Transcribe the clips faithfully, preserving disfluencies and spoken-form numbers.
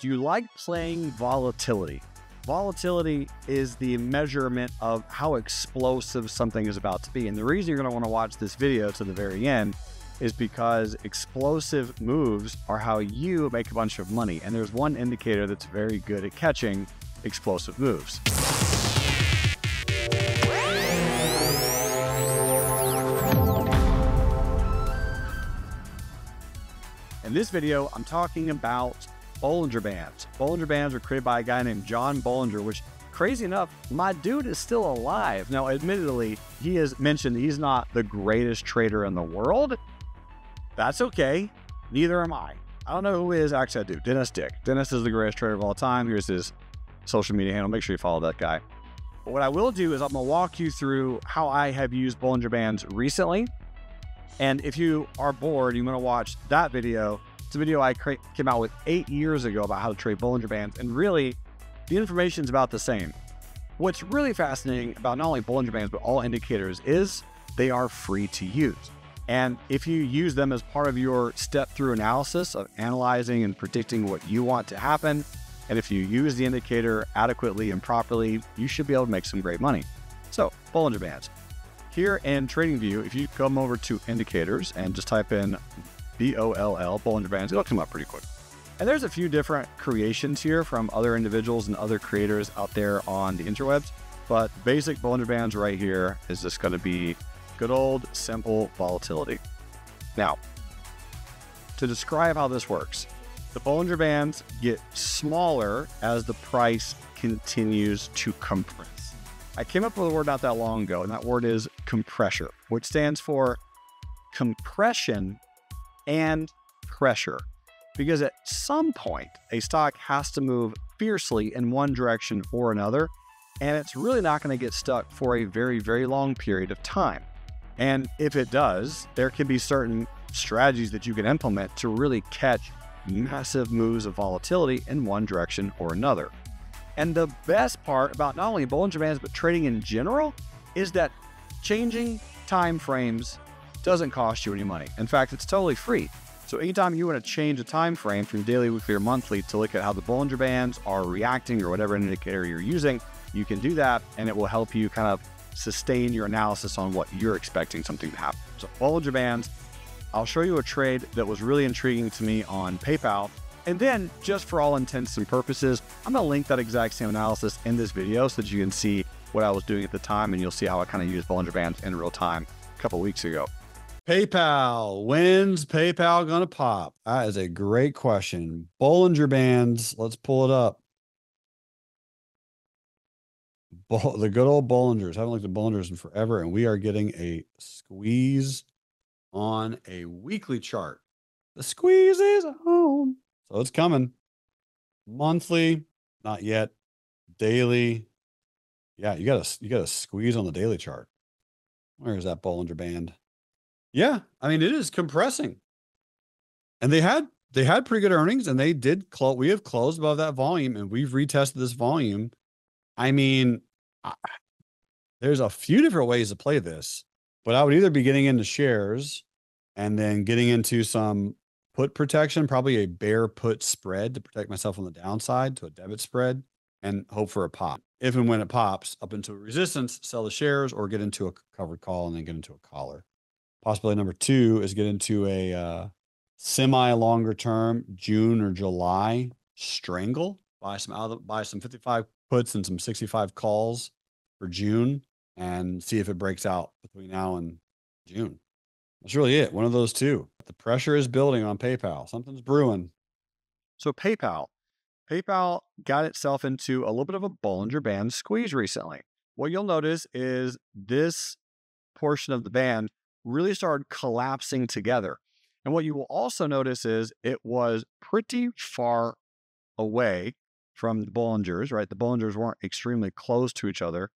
Do you like playing volatility? Volatility is the measurement of how explosive something is about to be. And the reason you're going to want to watch this video to the very end is because explosive moves are how you make a bunch of money. And there's one indicator that's very good at catching explosive moves. In this video, I'm talking about Bollinger Bands. Bollinger Bands were created by a guy named John Bollinger, which, crazy enough, my dude is still alive. Now, admittedly, he has mentioned he's not the greatest trader in the world. That's okay. Neither am I. I don't know who is. Actually, I do. Dennis Dick. Dennis is the greatest trader of all time. Here's his social media handle. Make sure you follow that guy. But what I will do is I'm going to walk you through how I have used Bollinger Bands recently. And if you are bored, you want to watch that video. It's a video I came out with eight years ago about how to trade Bollinger Bands, and really, the information is about the same. What's really fascinating about not only Bollinger Bands, but all indicators is they are free to use. And if you use them as part of your step-through analysis of analyzing and predicting what you want to happen, and if you use the indicator adequately and properly, you should be able to make some great money. So, Bollinger Bands. Here in TradingView, if you come over to indicators and just type in B O L L, Bollinger Bands, it'll come up pretty quick. And there's a few different creations here from other individuals and other creators out there on the interwebs, but basic Bollinger Bands right here is just gonna be good old, simple volatility. Now, to describe how this works, the Bollinger Bands get smaller as the price continues to compress. I came up with a word not that long ago, and that word is compressure, which stands for compression and pressure, because at some point a stock has to move fiercely in one direction or another, and it's really not going to get stuck for a very, very long period of time. And if it does, there can be certain strategies that you can implement to really catch massive moves of volatility in one direction or another. And the best part about not only Bollinger Bands, but trading in general, is that changing time frames doesn't cost you any money. In fact, it's totally free. So anytime you want to change a time frame from daily, weekly, or monthly to look at how the Bollinger Bands are reacting or whatever indicator you're using, you can do that, and it will help you kind of sustain your analysis on what you're expecting something to happen. So Bollinger Bands. I'll show you a trade that was really intriguing to me on PayPal. And then, just for all intents and purposes, I'm going to link that exact same analysis in this video so that you can see what I was doing at the time, and you'll see how I kind of used Bollinger Bands in real time a couple weeks ago. PayPal. When's PayPal going to pop? That is a great question. Bollinger Bands. Let's pull it up. Bo the good old Bollingers. I haven't looked at Bollingers in forever, and we are getting a squeeze on a weekly chart. The squeeze is home. So it's coming. Monthly, not yet. Daily. Yeah, you got to you got to squeeze on the daily chart. Where's that Bollinger Band? Yeah, I mean, it is compressing, and they had they had pretty good earnings, and they did close. We have closed above that volume, and we've retested this volume. I mean, I, there's a few different ways to play this, but I would either be getting into shares, and then getting into some put protection, probably a bear put spread to protect myself on the downside to a debit spread, and hope for a pop. If and when it pops up into a resistance, sell the shares or get into a covered call and then get into a collar. Possibility number two is get into a uh, semi longer term June or July strangle. Buy some out of, buy some fifty-five puts and some sixty-five calls for June, and see if it breaks out between now and June. That's really it. One of those two. The pressure is building on PayPal. Something's brewing. So PayPal, PayPal got itself into a little bit of a Bollinger Band squeeze recently. What you'll notice is this portion of the band really started collapsing together. And what you will also notice is it was pretty far away from the Bollingers, right? The Bollingers weren't extremely close to each other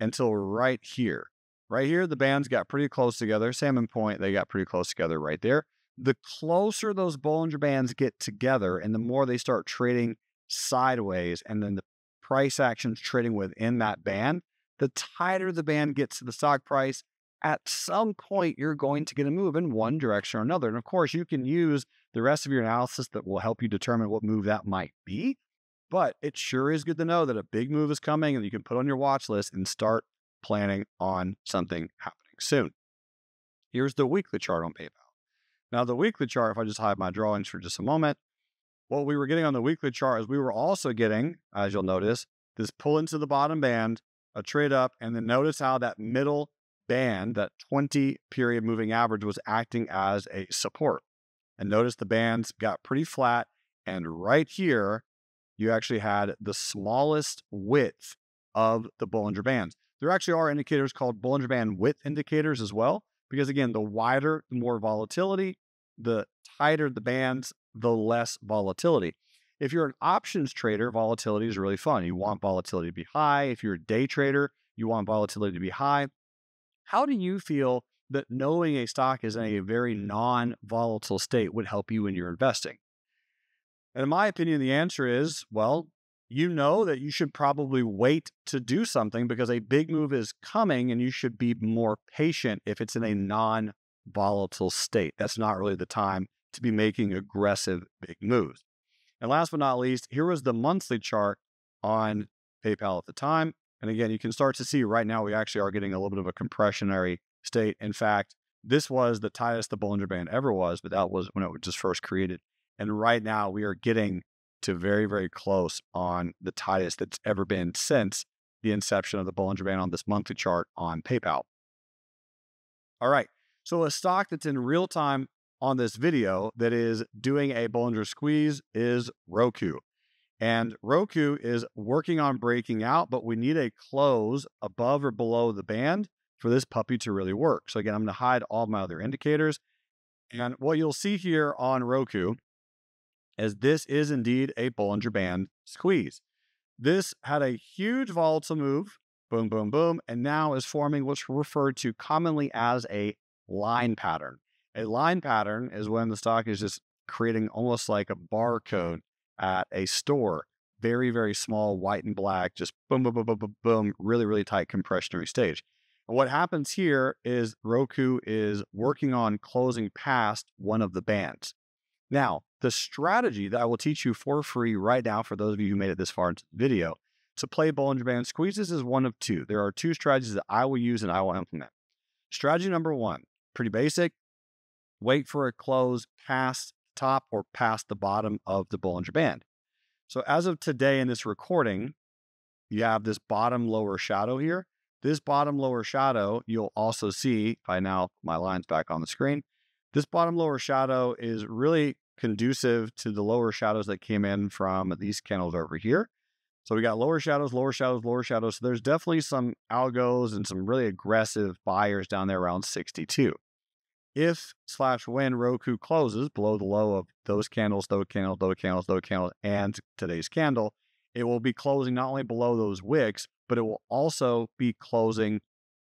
until right here. Right here, the bands got pretty close together. Salmon Point, they got pretty close together right there. The closer those Bollinger Bands get together and the more they start trading sideways, and then the price actions trading within that band, the tighter the band gets to the stock price, at some point you're going to get a move in one direction or another. And of course, you can use the rest of your analysis that will help you determine what move that might be. But it sure is good to know that a big move is coming and you can put on your watch list and start planning on something happening soon. Here's the weekly chart on PayPal. Now, the weekly chart, if I just hide my drawings for just a moment, what we were getting on the weekly chart is we were also getting, as you'll notice, this pull into the bottom band, a trade up, and then notice how that middle band, that twenty period moving average, was acting as a support. And notice the bands got pretty flat. And right here, you actually had the smallest width of the Bollinger Bands. There actually are indicators called Bollinger Band width indicators as well, because again, the wider, the more volatility, the tighter the bands, the less volatility. If you're an options trader, volatility is really fun. You want volatility to be high. If you're a day trader, you want volatility to be high. How do you feel that knowing a stock is in a very non-volatile state would help you in your investing? And in my opinion, the answer is, well, you know that you should probably wait to do something because a big move is coming and you should be more patient if it's in a non-volatile state. That's not really the time to be making aggressive big moves. And last but not least, here was the monthly chart on PayPal at the time. And again, you can start to see right now we actually are getting a little bit of a compressionary state. In fact, this was the tightest the Bollinger Band ever was, but that was when it was just first created. And right now we are getting to very, very close on the tightest that's ever been since the inception of the Bollinger Band on this monthly chart on PayPal. All right. So a stock that's in real time on this video that is doing a Bollinger squeeze is Roku. And Roku is working on breaking out, but we need a close above or below the band for this puppy to really work. So again, I'm going to hide all my other indicators. And what you'll see here on Roku is this is indeed a Bollinger Band squeeze. This had a huge volatile move, boom, boom, boom, and now is forming what's referred to commonly as a line pattern. A line pattern is when the stock is just creating almost like a barcode at a store. Very, very small, white and black, just boom, boom, boom, boom, boom, boom, really, really tight compressionary stage. And what happens here is Roku is working on closing past one of the bands. Now, the strategy that I will teach you for free right now, for those of you who made it this far into the video, to play Bollinger Band squeezes is one of two. There are two strategies that I will use and I will implement. Strategy number one, pretty basic. Wait for a close past top or past the bottom of the Bollinger Band. So as of today in this recording, you have this bottom lower shadow here. This bottom lower shadow, you'll also see, if I now put my lines back on the screen, this bottom lower shadow is really conducive to the lower shadows that came in from these candles over here. So we got lower shadows, lower shadows, lower shadows. So there's definitely some algos and some really aggressive buyers down there around sixty-two. If slash when Roku closes below the low of those candles, those candles, those candles, those candles, and today's candle, it will be closing not only below those wicks, but it will also be closing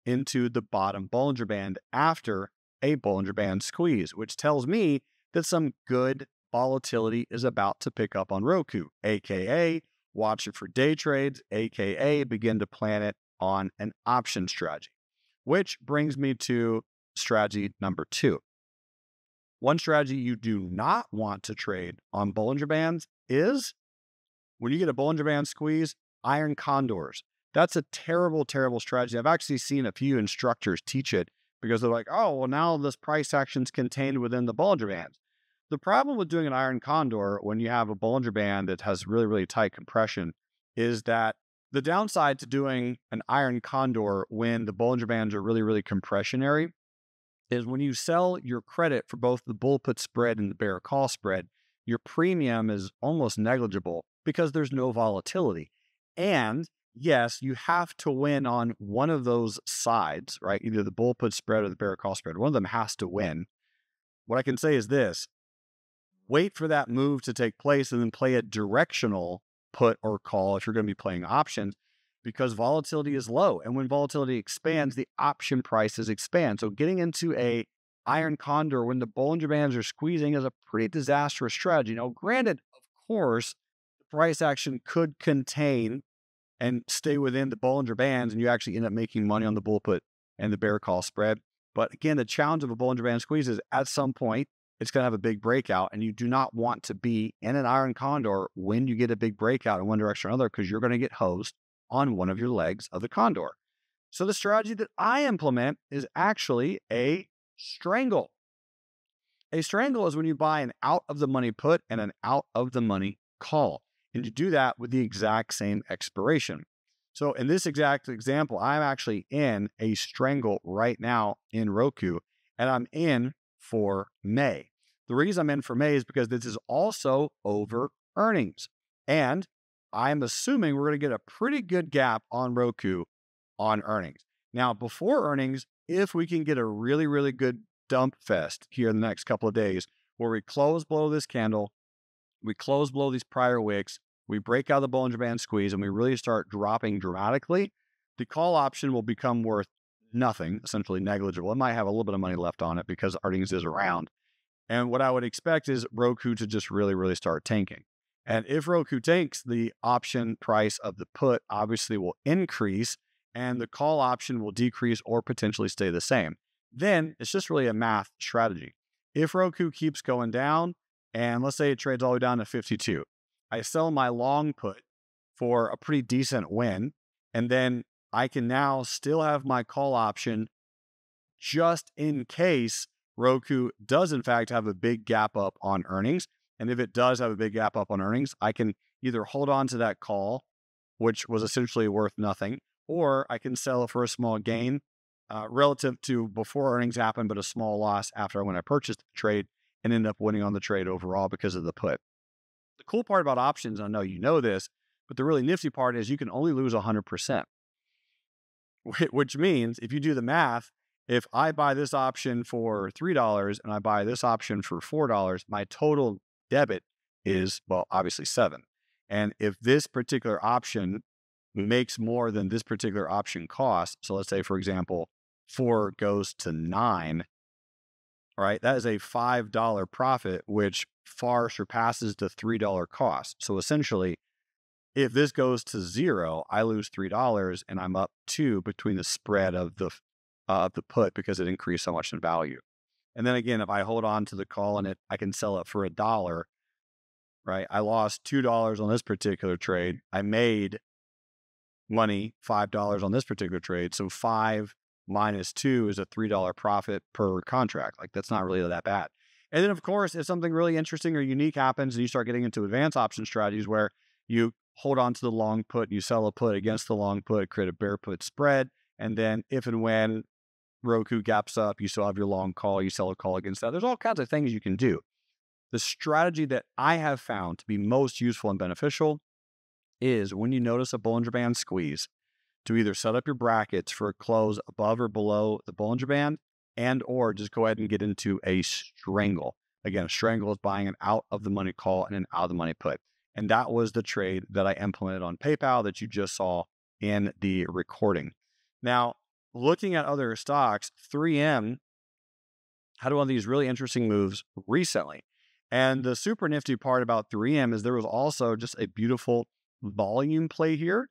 into the bottom Bollinger Band after a Bollinger Band squeeze, which tells me that some good volatility is about to pick up on Roku, aka watch it for day trades, aka begin to plan it on an option strategy, which brings me to strategy number two. One strategy you do not want to trade on Bollinger Bands is when you get a Bollinger Band squeeze, iron condors. That's a terrible, terrible strategy. I've actually seen a few instructors teach it because they're like, oh, well, now this price action's contained within the Bollinger Bands. The problem with doing an iron condor when you have a Bollinger Band that has really, really tight compression is that the downside to doing an iron condor when the Bollinger Bands are really, really compressionary is when you sell your credit for both the bull put spread and the bear call spread, your premium is almost negligible because there's no volatility. And yes, you have to win on one of those sides, right? Either the bull put spread or the bear call spread. One of them has to win. What I can say is this: wait for that move to take place and then play a directional put or call if you're going to be playing options, because volatility is low. And when volatility expands, the option prices expand. So getting into a iron condor when the Bollinger Bands are squeezing is a pretty disastrous strategy. Now, granted, of course, the price action could contain and stay within the Bollinger Bands, and you actually end up making money on the bull put and the bear call spread. But again, the challenge of a Bollinger Band squeeze is at some point, it's going to have a big breakout, and you do not want to be in an iron condor when you get a big breakout in one direction or another, because you're going to get hosed on one of your legs of the condor. So the strategy that I implement is actually a strangle. A strangle is when you buy an out of the money put and an out of the money call, and you do that with the exact same expiration. So in this exact example, I'm actually in a strangle right now in Roku, and I'm in for May. The reason I'm in for May is because this is also over earnings, and I'm assuming we're going to get a pretty good gap on Roku on earnings. Now, before earnings, if we can get a really, really good dump fest here in the next couple of days where we close below this candle, we close below these prior wicks, we break out the Bollinger Band squeeze, and we really start dropping dramatically, the call option will become worth nothing, essentially negligible. It might have a little bit of money left on it because earnings is around. And what I would expect is Roku to just really, really start tanking. And if Roku tanks, the option price of the put obviously will increase and the call option will decrease or potentially stay the same. Then it's just really a math strategy. If Roku keeps going down, and let's say it trades all the way down to fifty-two, I sell my long put for a pretty decent win, and then I can now still have my call option just in case Roku does in fact have a big gap up on earnings. And if it does have a big gap up on earnings, I can either hold on to that call, which was essentially worth nothing, or I can sell for a small gain uh, relative to before earnings happened, but a small loss after when I purchased the trade, and end up winning on the trade overall because of the put. The cool part about options, I know you know this, but the really nifty part is you can only lose one hundred percent. Which means if you do the math, if I buy this option for three dollars and I buy this option for four dollars, my total debit is, well, obviously seven. And if this particular option makes more than this particular option costs, so let's say, for example, four goes to nine, all right, that is a five dollar profit, which far surpasses the three dollar cost. So essentially, if this goes to zero, I lose three dollars and I'm up two between the spread of the, uh, of the put because it increased so much in value. And then again, if I hold on to the call and it, I can sell it for a dollar, right? I lost two dollars on this particular trade. I made money, five dollars on this particular trade. So five minus two is a three dollar profit per contract. Like, that's not really that bad. And then of course, if something really interesting or unique happens and you start getting into advanced option strategies where you hold on to the long put, you sell a put against the long put, create a bear put spread. And then if and when Roku gaps up, you still have your long call, you sell a call against that. There's all kinds of things you can do. The strategy that I have found to be most useful and beneficial is when you notice a Bollinger Band squeeze, to either set up your brackets for a close above or below the Bollinger Band, and or just go ahead and get into a strangle. Again, a strangle is buying an out of the money call and an out of the money put. And that was the trade that I implemented on PayPal that you just saw in the recording. Now, looking at other stocks, three M had one of these really interesting moves recently. And the super nifty part about three M is there was also just a beautiful volume play here.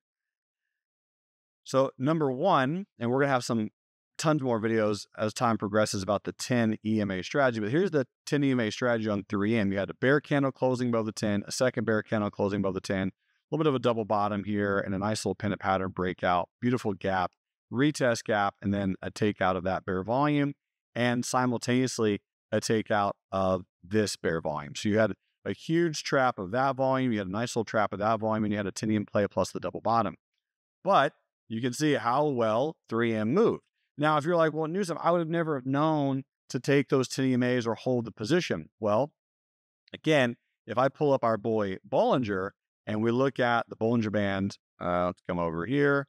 So number one, and we're going to have some tons more videos as time progresses about the ten E M A strategy. But here's the ten E M A strategy on three M. You had a bear candle closing above the ten, a second bear candle closing above the ten, a little bit of a double bottom here, and a nice little pennant pattern breakout, beautiful gap, retest gap, and then a takeout of that bear volume, and simultaneously a takeout of this bear volume. So you had a huge trap of that volume, you had a nice little trap of that volume, and you had a ten E M play plus the double bottom. But you can see how well three M moved. Now, if you're like, well, Newsom, I would have never have known to take those ten E M As or hold the position. Well, again, if I pull up our boy Bollinger and we look at the Bollinger Band, uh, let's come over here.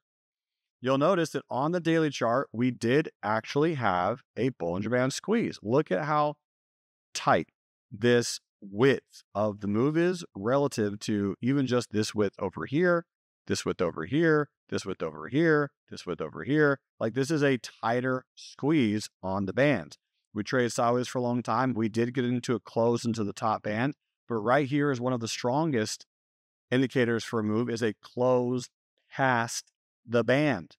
You'll notice that on the daily chart, we did actually have a Bollinger Band squeeze. Look at how tight this width of the move is relative to even just this width over here, this width over here, this width over here, this width over here. Like, this is a tighter squeeze on the band. We traded sideways for a long time. We did get into a close into the top band, but right here is one of the strongest indicators for a move is a close past the band,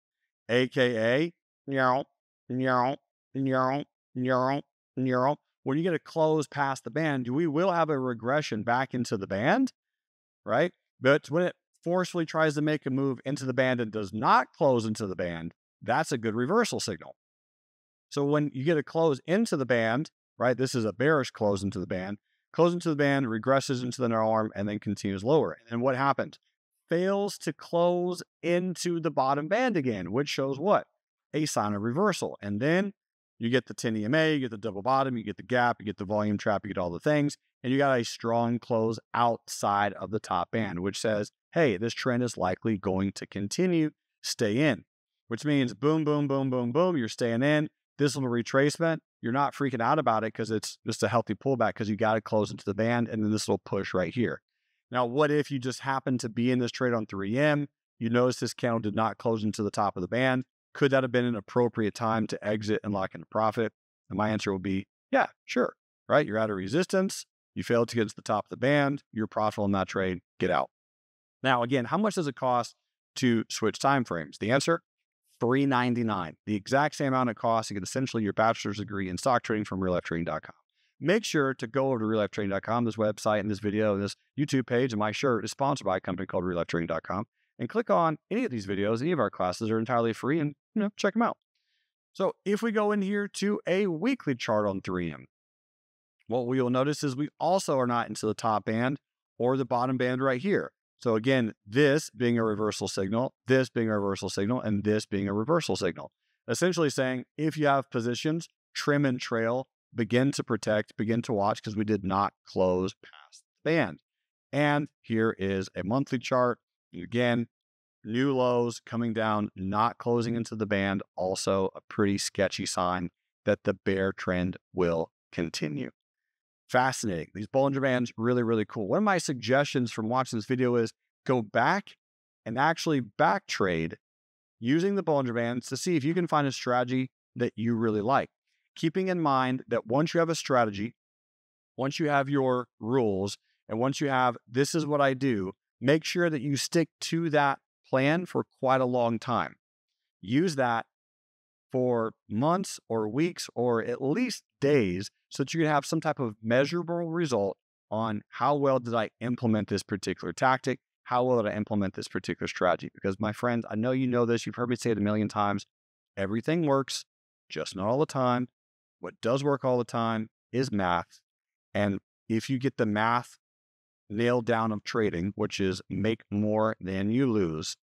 A K A, you know, neural, neural, neural, neural. When you get a close past the band, we will have a regression back into the band, right? But when it forcefully tries to make a move into the band and does not close into the band, that's a good reversal signal. So when you get a close into the band, right, this is a bearish close into the band, close into the band, regresses into the neural arm, and then continues lower. And what happened? Fails to close into the bottom band again, which shows what? A sign of reversal. And then you get the ten E M A, you get the double bottom, you get the gap, you get the volume trap, you get all the things, and you got a strong close outside of the top band, which says, hey, this trend is likely going to continue, stay in, which means boom, boom, boom, boom, boom, you're staying in. This little retracement, you're not freaking out about it because it's just a healthy pullback because you got to close into the band, and then this little push right here. Now, what if you just happen to be in this trade on three M? You notice this candle did not close into the top of the band. Could that have been an appropriate time to exit and lock in a profit? And my answer would be, yeah, sure, right? You're out of resistance. You failed to get to the top of the band. You're profitable in that trade. Get out. Now, again, how much does it cost to switch timeframes? The answer, three ninety-nine, the exact same amount it costs to get essentially your bachelor's degree in stock trading from real life trading dot com. Make sure to go over to real life trading dot com, this website and this video and this YouTube page, and my shirt is sponsored by a company called real life trading dot com, and click on any of these videos. Any of our classes are entirely free, and you know, check them out. So if we go in here to a weekly chart on three M, what we will notice is we also are not into the top band or the bottom band right here. So again, this being a reversal signal, this being a reversal signal, and this being a reversal signal. Essentially saying, if you have positions, trim and trail, begin to protect, begin to watch, because we did not close past the band. And here is a monthly chart. Again, new lows coming down, not closing into the band. Also a pretty sketchy sign that the bear trend will continue. Fascinating. These Bollinger Bands, really, really cool. One of my suggestions from watching this video is go back and actually back trade using the Bollinger Bands to see if you can find a strategy that you really like. Keeping in mind that once you have a strategy, once you have your rules, and once you have, this is what I do, make sure that you stick to that plan for quite a long time. Use that for months or weeks or at least days so that you can have some type of measurable result on how well did I implement this particular tactic? How well did I implement this particular strategy? Because my friends, I know you know this. You've heard me say it a million times. Everything works, just not all the time. What does work all the time is math. And if you get the math nailed down of trading, which is make more than you lose,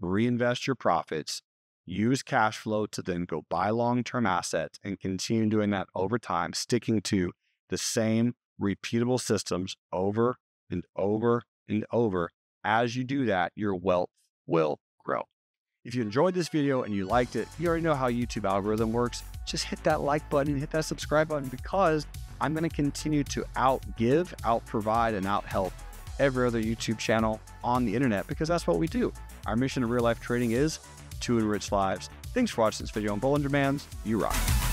reinvest your profits, use cash flow to then go buy long-term assets, and continue doing that over time, sticking to the same repeatable systems over and over and over. As you do that, your wealth will grow. If you enjoyed this video and you liked it, you already know how YouTube algorithm works. Just hit that like button, hit that subscribe button, because I'm going to continue to outgive, outprovide, and outhelp every other YouTube channel on the internet, because that's what we do. Our mission of Real Life Trading is to enrich lives. Thanks for watching this video on Bollinger Bands. You rock.